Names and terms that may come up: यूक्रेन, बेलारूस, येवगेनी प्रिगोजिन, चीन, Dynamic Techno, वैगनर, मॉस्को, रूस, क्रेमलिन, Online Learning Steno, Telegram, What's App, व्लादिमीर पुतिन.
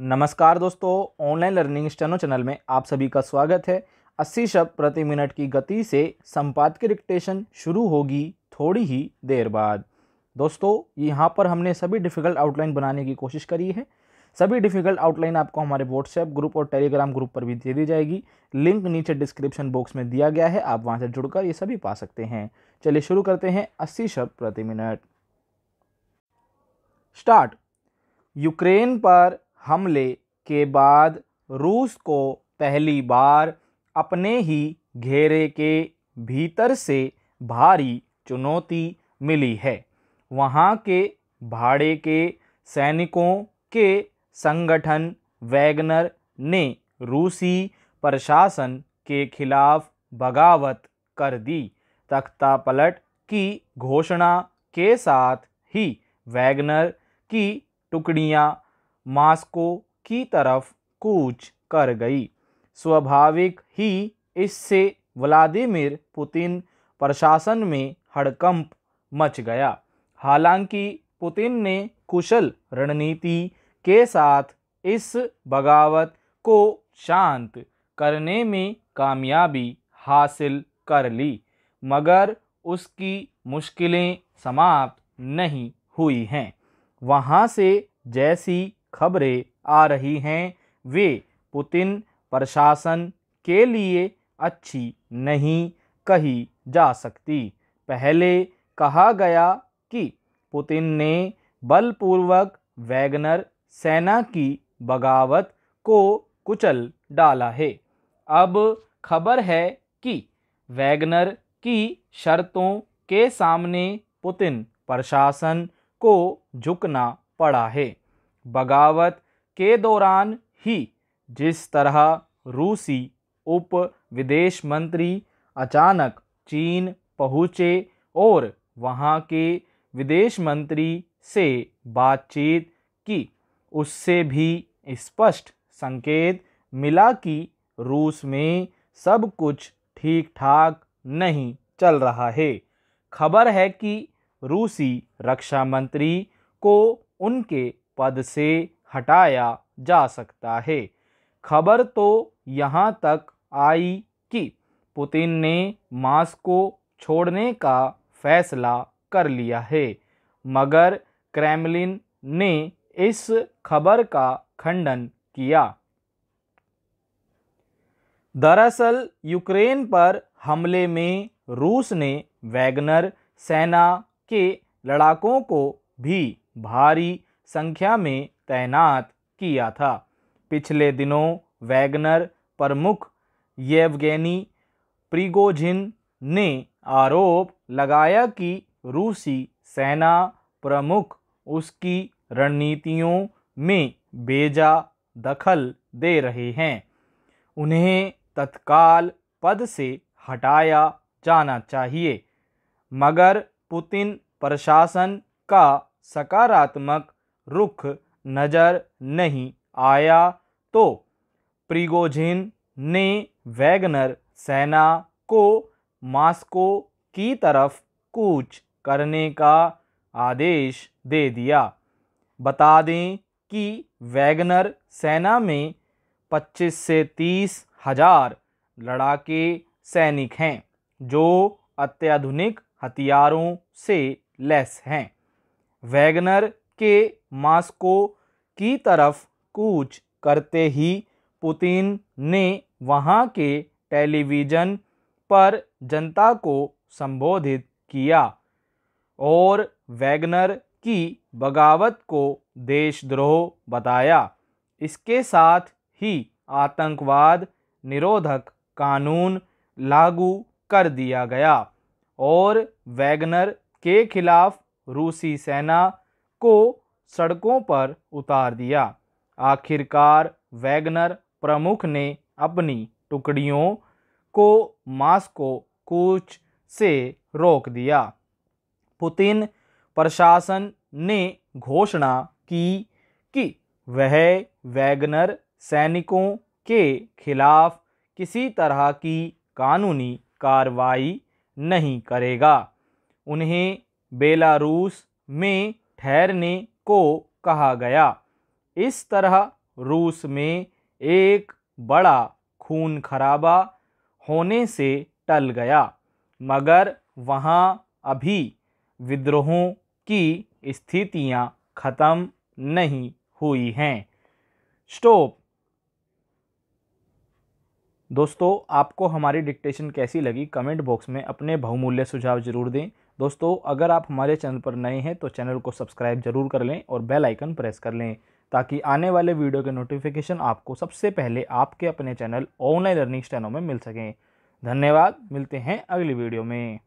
नमस्कार दोस्तों, online learning steno channel में आप सभी का स्वागत है। 80 शब्द प्रति मिनट की गति से संपादकीय डिक्टेशन शुरू होगी थोड़ी ही देर बाद। दोस्तों, यहाँ पर हमने सभी डिफ़िकल्ट आउटलाइन बनाने की कोशिश करी है। सभी डिफ़िकल्ट आउटलाइन आपको हमारे व्हाट्सएप ग्रुप और टेलीग्राम ग्रुप पर भी दे दी जाएगी। लिंक नीचे डिस्क्रिप्शन बॉक्स में दिया गया है, आप वहाँ से जुड़कर ये सभी पा सकते हैं। चलिए शुरू करते हैं। 80 शब्द प्रति मिनट। स्टार्ट। यूक्रेन पर हमले के बाद रूस को पहली बार अपने ही घेरे के भीतर से भारी चुनौती मिली है। वहाँ के भाड़े के सैनिकों के संगठन वैगनर ने रूसी प्रशासन के खिलाफ बगावत कर दी। तख्तापलट की घोषणा के साथ ही वैगनर की टुकड़ियाँ मॉस्को की तरफ कूच कर गई। स्वाभाविक ही इससे व्लादिमीर पुतिन प्रशासन में हड़कंप मच गया। हालांकि पुतिन ने कुशल रणनीति के साथ इस बगावत को शांत करने में कामयाबी हासिल कर ली, मगर उसकी मुश्किलें समाप्त नहीं हुई हैं। वहाँ से जैसी खबरें आ रही हैं वे पुतिन प्रशासन के लिए अच्छी नहीं कही जा सकती। पहले कहा गया कि पुतिन ने बलपूर्वक वैगनर सेना की बगावत को कुचल डाला है। अब खबर है कि वैगनर की शर्तों के सामने पुतिन प्रशासन को झुकना पड़ा है। बगावत के दौरान ही जिस तरह रूसी उप विदेश मंत्री अचानक चीन पहुँचे और वहाँ के विदेश मंत्री से बातचीत की, उससे भी स्पष्ट संकेत मिला कि रूस में सब कुछ ठीक ठाक नहीं चल रहा है। खबर है कि रूसी रक्षा मंत्री को उनके पद से हटाया जा सकता है। खबर तो यहाँ तक आई कि पुतिन ने मॉस्को छोड़ने का फैसला कर लिया है, मगर क्रेमलिन ने इस खबर का खंडन किया। दरअसल यूक्रेन पर हमले में रूस ने वैगनर सेना के लड़ाकों को भी भारी संख्या में तैनात किया था। पिछले दिनों वैगनर प्रमुख येवगेनी प्रिगोजिन ने आरोप लगाया कि रूसी सेना प्रमुख उसकी रणनीतियों में बेजा दखल दे रहे हैं। उन्हें तत्काल पद से हटाया जाना चाहिए, मगर पुतिन प्रशासन का सकारात्मक रुख नज़र नहीं आया, तो प्रिगोजिन ने वैगनर सेना को मॉस्को की तरफ कूच करने का आदेश दे दिया। बता दें कि वैगनर सेना में 25 से 30 हज़ार लड़ाके सैनिक हैं जो अत्याधुनिक हथियारों से लैस हैं। वैगनर के मॉस्को की तरफ कूच करते ही पुतिन ने वहाँ के टेलीविज़न पर जनता को संबोधित किया और वैगनर की बगावत को देशद्रोह बताया। इसके साथ ही आतंकवाद निरोधक कानून लागू कर दिया गया और वैगनर के खिलाफ रूसी सेना को सड़कों पर उतार दिया। आखिरकार वैगनर प्रमुख ने अपनी टुकड़ियों को मॉस्को कूच से रोक दिया। पुतिन प्रशासन ने घोषणा की कि वह वैगनर सैनिकों के खिलाफ किसी तरह की कानूनी कार्रवाई नहीं करेगा। उन्हें बेलारूस में ठहरने को कहा गया। इस तरह रूस में एक बड़ा खून खराबा होने से टल गया, मगर वहाँ अभी विद्रोहों की स्थितियाँ ख़त्म नहीं हुई हैं। स्टॉप। दोस्तों, आपको हमारी डिक्टेशन कैसी लगी कमेंट बॉक्स में अपने बहुमूल्य सुझाव ज़रूर दें। दोस्तों, अगर आप हमारे चैनल पर नए हैं तो चैनल को सब्सक्राइब जरूर कर लें और बेल आइकन प्रेस कर लें ताकि आने वाले वीडियो के नोटिफिकेशन आपको सबसे पहले आपके अपने चैनल ऑनलाइन लर्निंग स्टेनो में मिल सकें। धन्यवाद, मिलते हैं अगली वीडियो में।